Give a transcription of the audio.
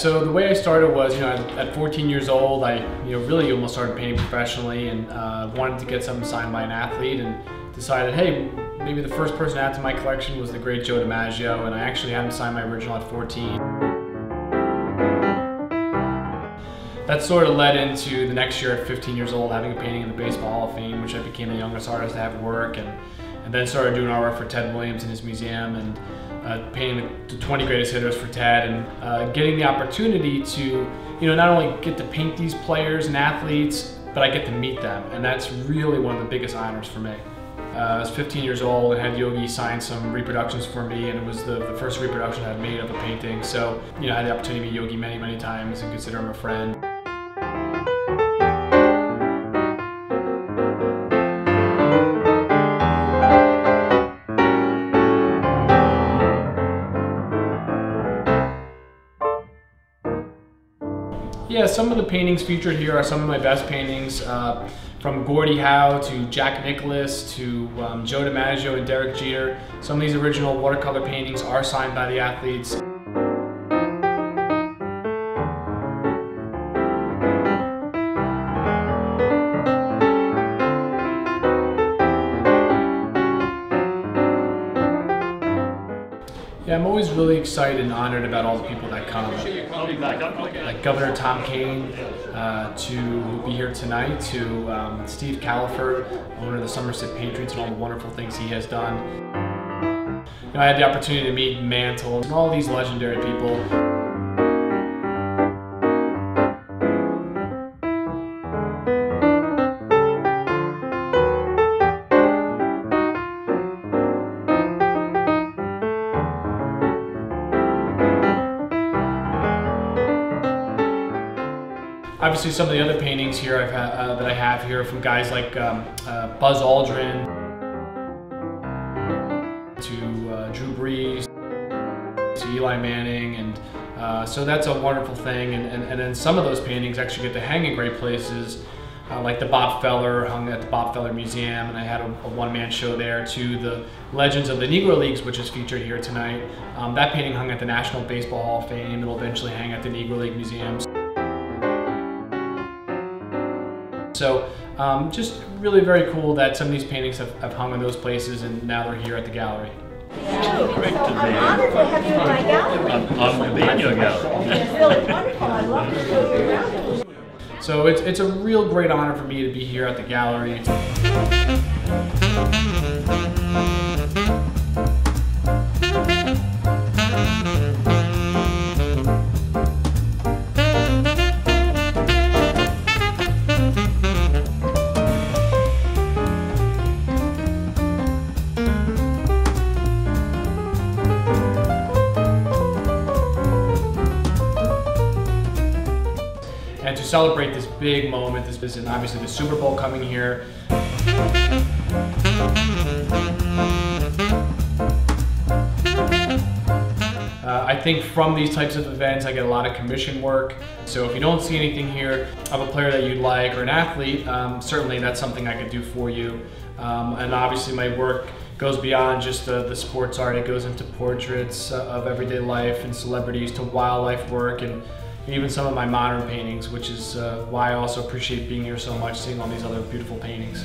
so the way I started was, at 14 years old, I really almost started painting professionally, and wanted to get something signed by an athlete, and decided, hey, maybe the first person to add to my collection was the great Joe DiMaggio, and I actually had him sign my original at 14. That sort of led into the next year at 15 years old, having a painting in the Baseball Hall of Fame, which I became the youngest artist to have work, and then started doing artwork for Ted Williams in his museum, and painting the 20 greatest hitters for Ted, and getting the opportunity to, not only get to paint these players and athletes, but I get to meet them, and that's really one of the biggest honors for me. I was 15 years old and had Yogi sign some reproductions for me, and it was the first reproduction I'd made of a painting, so I had the opportunity to meet Yogi many, many times and consider him a friend. Yeah, some of the paintings featured here are some of my best paintings, from Gordie Howe to Jack Nicklaus to Joe DiMaggio and Derek Jeter. Some of these original watercolor paintings are signed by the athletes. Yeah, I'm always really excited and honored about all the people that come. Like Governor Tom Kane, to be here tonight, to Steve Califer, owner of the Somerset Patriots, and all the wonderful things he has done. I had the opportunity to meet Mantle and all these legendary people. Obviously, some of the other paintings here I've that I have here are from guys like Buzz Aldrin to Drew Brees to Eli Manning, and so that's a wonderful thing. And then some of those paintings actually get to hang in great places, like the Bob Feller, hung at the Bob Feller Museum, and I had a one-man show there, to the Legends of the Negro Leagues, which is featured here tonight. That painting hung at the National Baseball Hall of Fame. It'll eventually hang at the Negro League Museum. So just really very cool that some of these paintings have hung in those places, and now they're here at the gallery. Great to be here. I'm honored to have you in my gallery. I'm honored to be in your gallery. It's really wonderful. I love to show you around. So it's a real great honor for me to be here at the gallery. And to celebrate this big moment, this is obviously the Super Bowl coming here. I think from these types of events, I get a lot of commission work. So if you don't see anything here of a player that you'd like, or an athlete, certainly that's something I could do for you. And obviously my work goes beyond just the sports art. It goes into portraits of everyday life and celebrities, to wildlife work, and even some of my modern paintings, which is why I also appreciate being here so much, seeing all these other beautiful paintings.